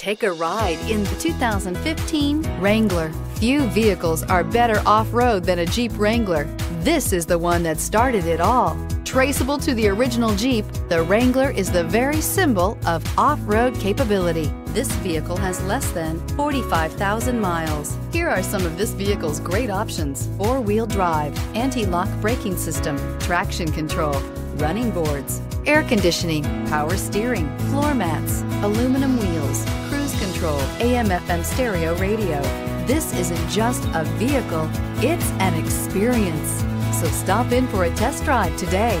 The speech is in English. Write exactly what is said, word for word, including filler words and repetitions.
Take a ride in the two thousand fifteen Wrangler. Few vehicles are better off-road than a Jeep Wrangler. This is the one that started it all. Traceable to the original Jeep, the Wrangler is the very symbol of off-road capability. This vehicle has less than forty-five thousand miles. Here are some of this vehicle's great options: four-wheel drive, anti-lock braking system, traction control, running boards, air conditioning, power steering, floor mats, aluminum wheels, cruise control, A M F M stereo radio. This isn't just a vehicle, it's an experience. So stop in for a test drive today.